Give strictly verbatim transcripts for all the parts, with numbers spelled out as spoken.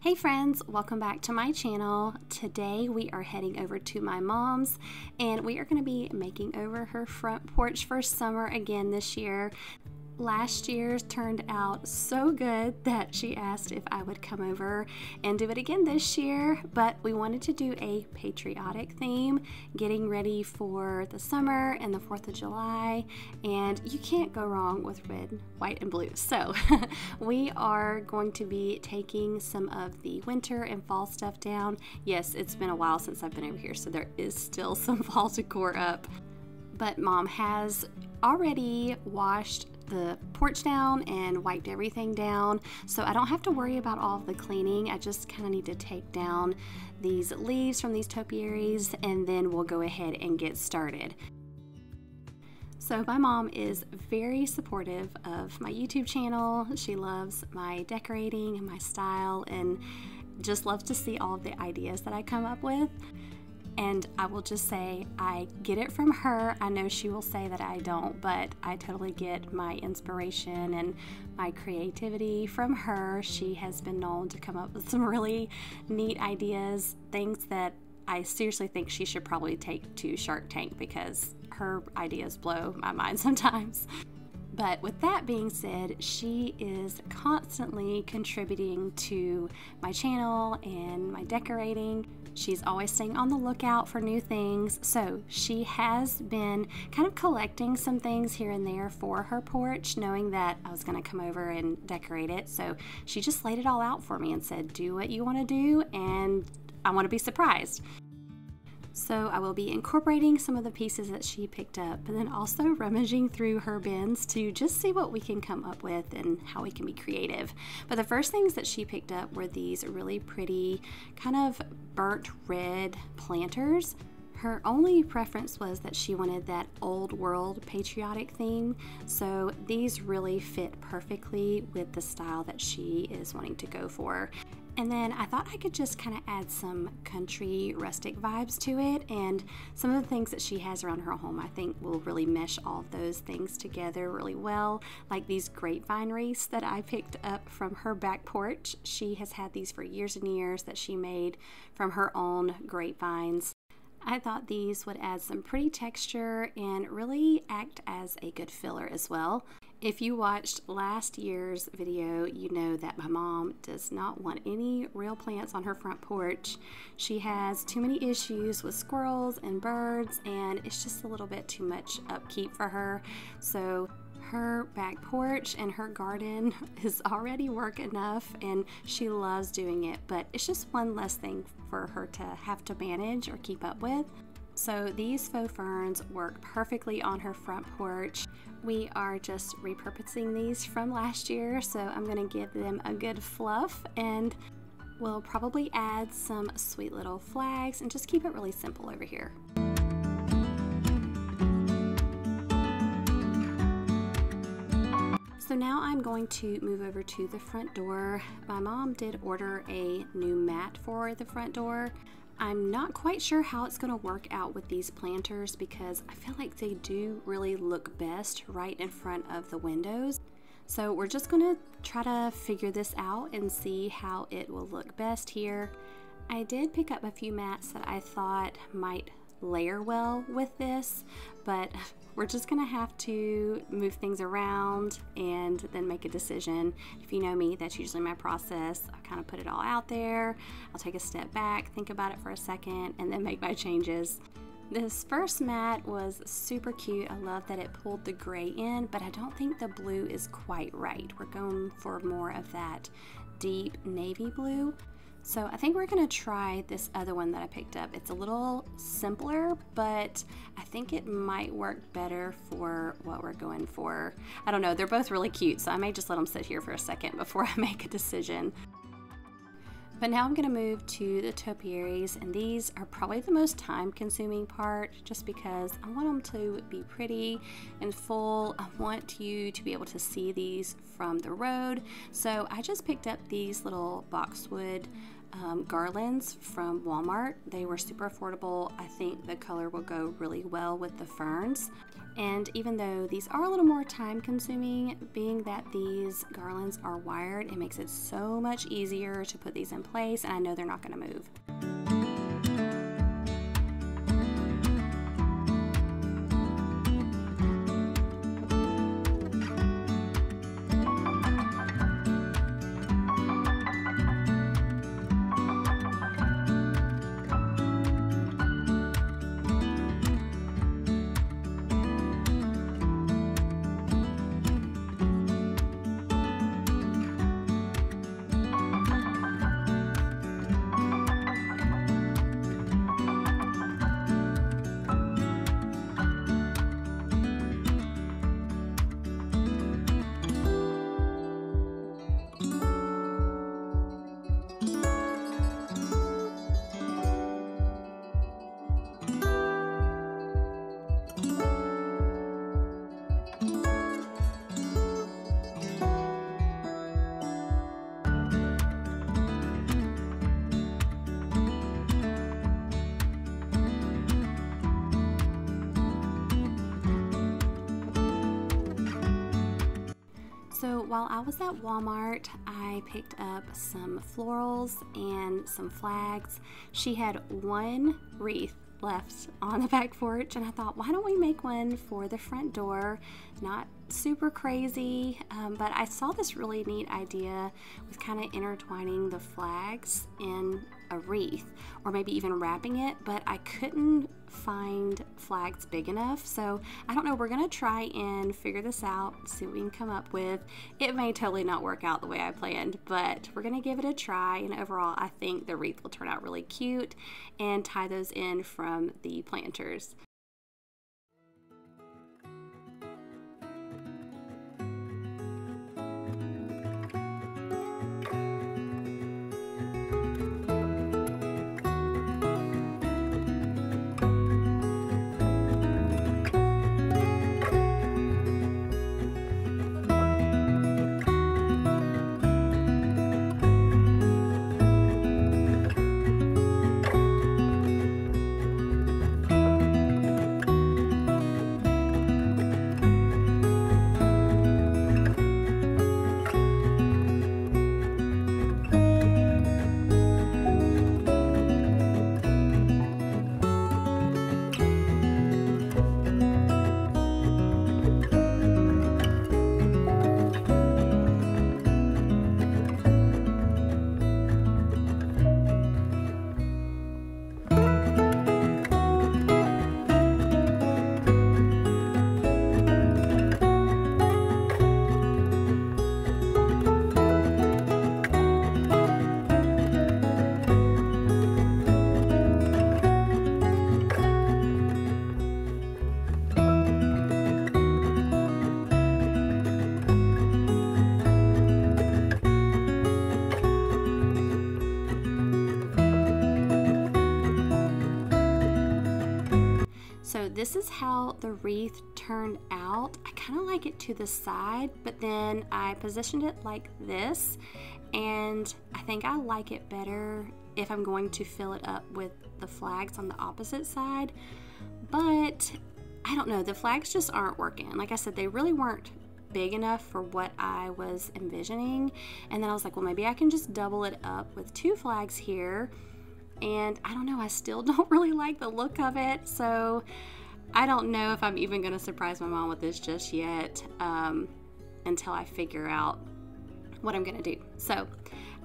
Hey friends, welcome back to my channel. Today we are heading over to my mom's and we are going to be making over her front porch for summer again this year. Last year's turned out so good that she asked if I would come over and do it again this year, but we wanted to do a patriotic theme, getting ready for the summer and the fourth of July, and you can't go wrong with red, white, and blue. So we are going to be taking some of the winter and fall stuff down. Yes, it's been a while since I've been over here, so there is still some fall decor up, but Mom has already washed the porch down and wiped everything down, so I don't have to worry about all the cleaning. I just kind of need to take down these leaves from these topiaries and then we'll go ahead and get started. So my mom is very supportive of my YouTube channel. She loves my decorating and my style and just loves to see all the ideas that I come up with. And I will just say, I get it from her. I know she will say that I don't, but I totally get my inspiration and my creativity from her. She has been known to come up with some really neat ideas, things that I seriously think she should probably take to Shark Tank because her ideas blow my mind sometimes. But with that being said, she is constantly contributing to my channel and my decorating. She's always staying on the lookout for new things, so she has been kind of collecting some things here and there for her porch, knowing that I was going to come over and decorate it. So she just laid it all out for me and said, do what you want to do, and I want to be surprised. So I will be incorporating some of the pieces that she picked up, but then also rummaging through her bins to just see what we can come up with and how we can be creative. But the first things that she picked up were these really pretty kind of burnt red planters. Her only preference was that she wanted that old world patriotic theme, so these really fit perfectly with the style that she is wanting to go for. And then I thought I could just kind of add some country rustic vibes to it, and some of the things that she has around her home I think will really mesh all of those things together really well, like these grapevine wreaths that I picked up from her back porch. She has had these for years and years that she made from her own grapevines. I thought these would add some pretty texture and really act as a good filler as well. If you watched last year's video, you know that my mom does not want any real plants on her front porch. She has too many issues with squirrels and birds, and it's just a little bit too much upkeep for her. So her back porch and her garden is already work enough, and she loves doing it, but it's just one less thing for her to have to manage or keep up with. So these faux ferns work perfectly on her front porch. We are just repurposing these from last year, so I'm gonna give them a good fluff and we'll probably add some sweet little flags and just keep it really simple over here. So now I'm going to move over to the front door. My mom did order a new mat for the front door. I'm not quite sure how it's going to work out with these planters because I feel like they do really look best right in front of the windows. So we're just going to try to figure this out and see how it will look best here. I did pick up a few mats that I thought might layer well with this, but we're just going to have to move things around and then make a decision. If you know me, that's usually my process. I kind of put it all out there. I'll take a step back, think about it for a second, and then make my changes. This first mat was super cute. I love that it pulled the gray in, but I don't think the blue is quite right. We're going for more of that deep navy blue. So I think we're gonna try this other one that I picked up. It's a little simpler, but I think it might work better for what we're going for. I don't know, they're both really cute, so I may just let them sit here for a second before I make a decision. But now I'm gonna move to the topiaries, and these are probably the most time-consuming part just because I want them to be pretty and full. I want you to be able to see these from the road. So I just picked up these little boxwood um, garlands from Walmart. They were super affordable. I think the color will go really well with the ferns. And even though these are a little more time consuming, being that these garlands are wired, it makes it so much easier to put these in place, and I know they're not going to move. So while I was at Walmart, I picked up some florals and some flags. She had one wreath left on the back porch, and I thought, why don't we make one for the front door? Not super crazy, um, but I saw this really neat idea with kind of intertwining the flags in a wreath, or maybe even wrapping it, but I couldn't find flags big enough, so I don't know. We're gonna try and figure this out, see what we can come up with. It may totally not work out the way I planned, but we're gonna give it a try, and overall I think the wreath will turn out really cute and tie those in from the planters. So this is how the wreath turned out. I kind of like it to the side, but then I positioned it like this, and I think I like it better if I'm going to fill it up with the flags on the opposite side. But I don't know, the flags just aren't working. Like I said, they really weren't big enough for what I was envisioning, and then I was like, well, maybe I can just double it up with two flags here. And I don't know, I still don't really like the look of it, so I don't know if I'm even going to surprise my mom with this just yet, um, until I figure out what I'm going to do. So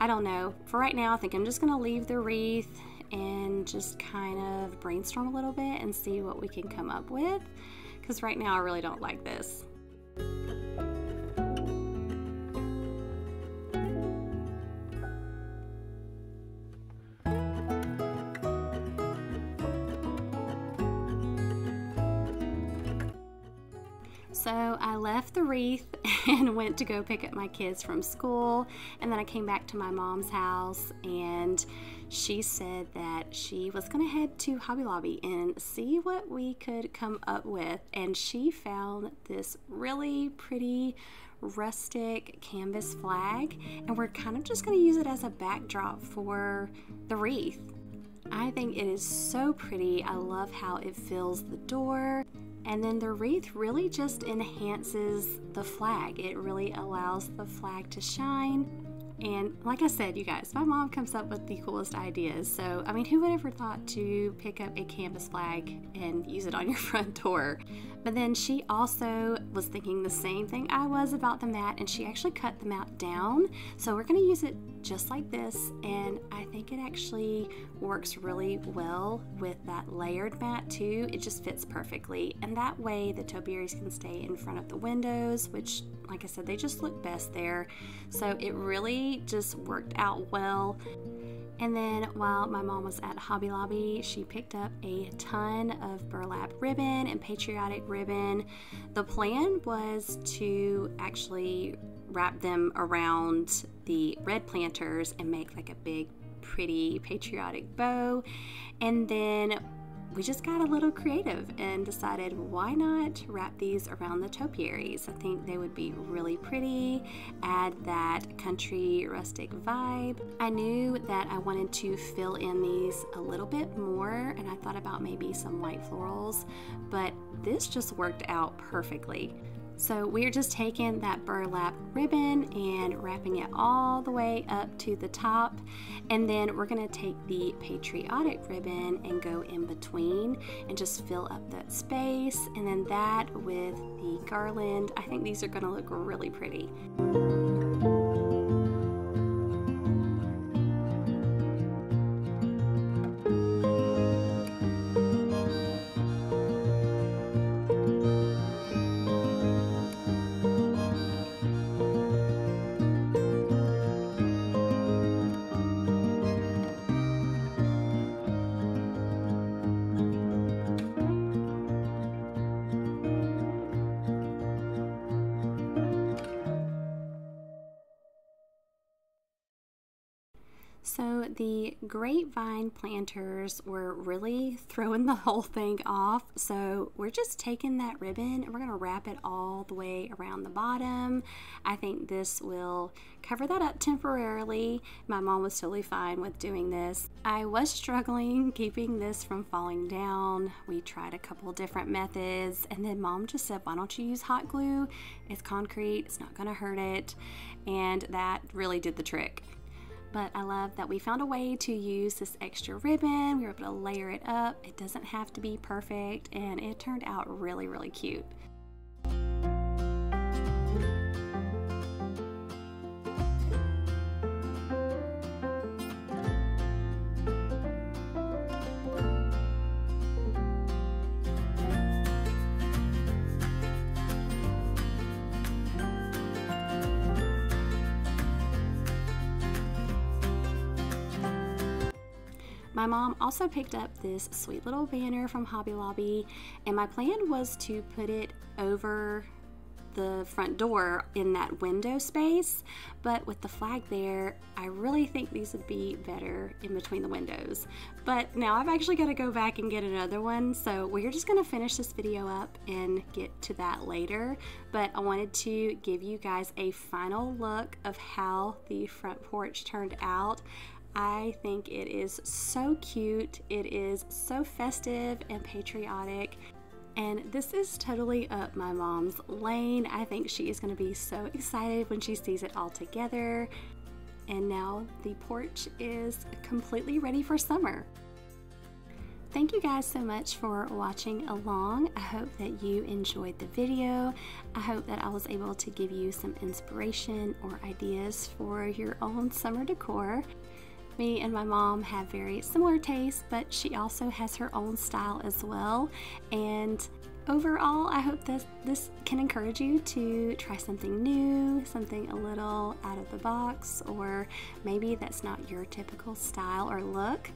I don't know. For right now, I think I'm just going to leave the wreath and just kind of brainstorm a little bit and see what we can come up with, because right now I really don't like this. So I left the wreath and went to go pick up my kids from school, and then I came back to my mom's house, and she said that she was gonna head to Hobby Lobby and see what we could come up with, and she found this really pretty rustic canvas flag, and we're kind of just going to use it as a backdrop for the wreath. I think it is so pretty. I love how it fills the door, and then the wreath really just enhances the flag. It really allows the flag to shine. And like I said, you guys, my mom comes up with the coolest ideas. So, I mean, who would ever thought to pick up a canvas flag and use it on your front door? But then she also was thinking the same thing I was about the mat, and she actually cut the mat down. So we're gonna use it just like this, and I think it actually works really well with that layered mat too. It just fits perfectly, and that way the topiaries can stay in front of the windows, which, like I said, they just look best there. So it really just worked out well. And then while my mom was at Hobby Lobby, she picked up a ton of burlap ribbon and patriotic ribbon. The plan was to actually wrap them around the red planters and make like a big, pretty patriotic bow. And then we just got a little creative and decided, why not wrap these around the topiaries? I think they would be really pretty, add that country rustic vibe. I knew that I wanted to fill in these a little bit more, and I thought about maybe some white florals, but this just worked out perfectly. So we're just taking that burlap ribbon and wrapping it all the way up to the top, and then we're going to take the patriotic ribbon and go in between and just fill up that space, and then that with the garland. I think these are going to look really pretty. So the grapevine planters were really throwing the whole thing off. So we're just taking that ribbon and we're gonna wrap it all the way around the bottom. I think this will cover that up temporarily. My mom was totally fine with doing this. I was struggling keeping this from falling down. We tried a couple different methods, and then mom just said, why don't you use hot glue? It's concrete, it's not gonna hurt it. And that really did the trick. But I love that we found a way to use this extra ribbon. We were able to layer it up. It doesn't have to be perfect, and it turned out really, really cute. My mom also picked up this sweet little banner from Hobby Lobby, and my plan was to put it over the front door in that window space, but with the flag there, I really think these would be better in between the windows. But now I've actually got to go back and get another one, so we're just going to finish this video up and get to that later. But I wanted to give you guys a final look of how the front porch turned out. I think it is so cute, it is so festive and patriotic, and this is totally up my mom's lane. I think she is going to be so excited when she sees it all together. And now the porch is completely ready for summer. Thank you guys so much for watching along. I hope that you enjoyed the video. I hope that I was able to give you some inspiration or ideas for your own summer decor. Me and my mom have very similar tastes, but she also has her own style as well. And overall, I hope that this can encourage you to try something new, something a little out of the box, or maybe that's not your typical style or look.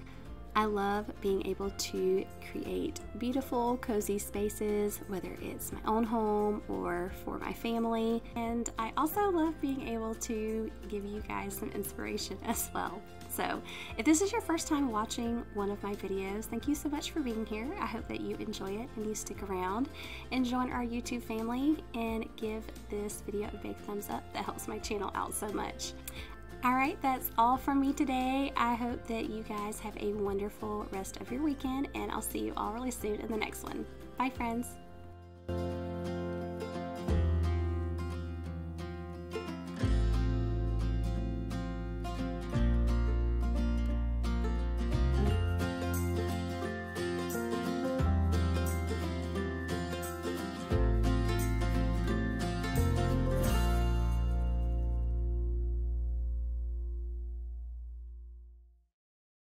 I love being able to create beautiful, cozy spaces, whether it's my own home or for my family. And I also love being able to give you guys some inspiration as well. So if this is your first time watching one of my videos, thank you so much for being here. I hope that you enjoy it and you stick around and join our YouTube family and give this video a big thumbs up. That helps my channel out so much. Alright, that's all from me today. I hope that you guys have a wonderful rest of your weekend, and I'll see you all really soon in the next one. Bye friends!